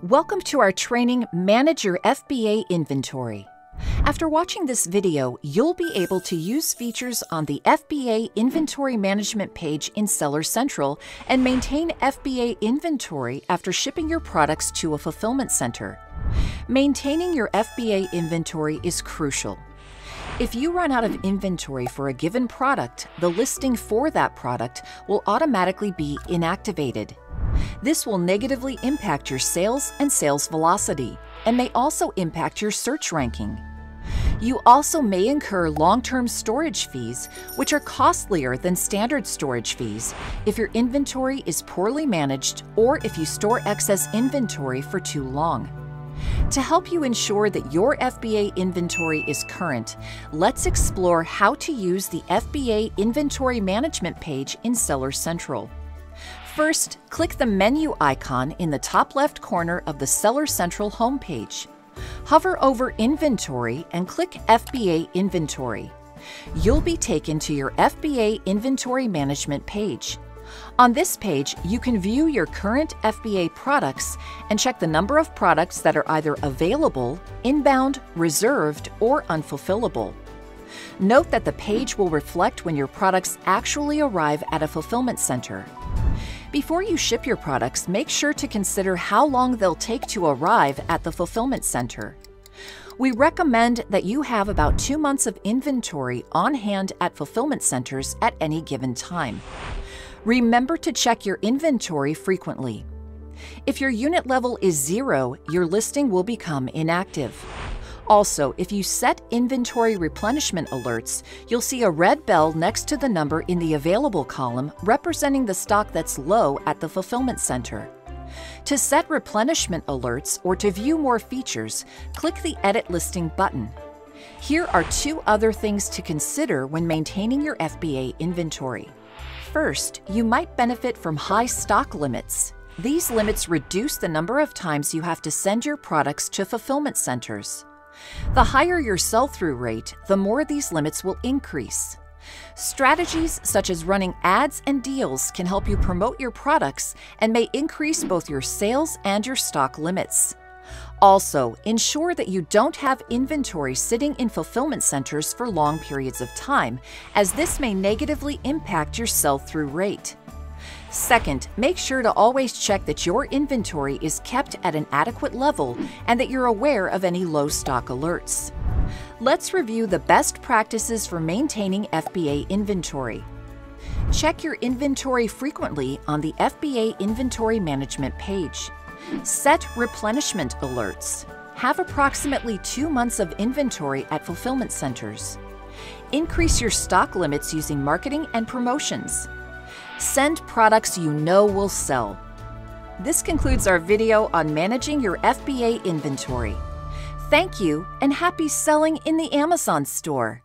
Welcome to our training, Manage Your FBA Inventory. After watching this video, you'll be able to use features on the FBA Inventory Management page in Seller Central and maintain FBA inventory after shipping your products to a fulfillment center. Maintaining your FBA inventory is crucial. If you run out of inventory for a given product, the listing for that product will automatically be inactivated. This will negatively impact your sales and sales velocity, and may also impact your search ranking. You also may incur long-term storage fees, which are costlier than standard storage fees, if your inventory is poorly managed or if you store excess inventory for too long. To help you ensure that your FBA inventory is current, let's explore how to use the FBA Inventory Management page in Seller Central. First, click the menu icon in the top left corner of the Seller Central homepage. Hover over Inventory and click FBA Inventory. You'll be taken to your FBA Inventory Management page. On this page, you can view your current FBA products and check the number of products that are either available, inbound, reserved, or unfulfillable. Note that the page will reflect when your products actually arrive at a fulfillment center. Before you ship your products, make sure to consider how long they'll take to arrive at the fulfillment center. We recommend that you have about 2 months of inventory on hand at fulfillment centers at any given time. Remember to check your inventory frequently. If your unit level is 0, your listing will become inactive. Also, if you set inventory replenishment alerts, you'll see a red bell next to the number in the available column representing the stock that's low at the fulfillment center. To set replenishment alerts or to view more features, click the Edit Listing button. Here are 2 other things to consider when maintaining your FBA inventory. First, you might benefit from high stock limits. These limits reduce the number of times you have to send your products to fulfillment centers. The higher your sell-through rate, the more these limits will increase. Strategies such as running ads and deals can help you promote your products and may increase both your sales and your stock limits. Also, ensure that you don't have inventory sitting in fulfillment centers for long periods of time, as this may negatively impact your sell-through rate. Second, make sure to always check that your inventory is kept at an adequate level and that you're aware of any low stock alerts. Let's review the best practices for maintaining FBA inventory. Check your inventory frequently on the FBA Inventory Management page. Set replenishment alerts. Have approximately 2 months of inventory at fulfillment centers. Increase your stock limits using marketing and promotions. Send products you know will sell. This concludes our video on managing your FBA inventory. Thank you and happy selling in the Amazon store!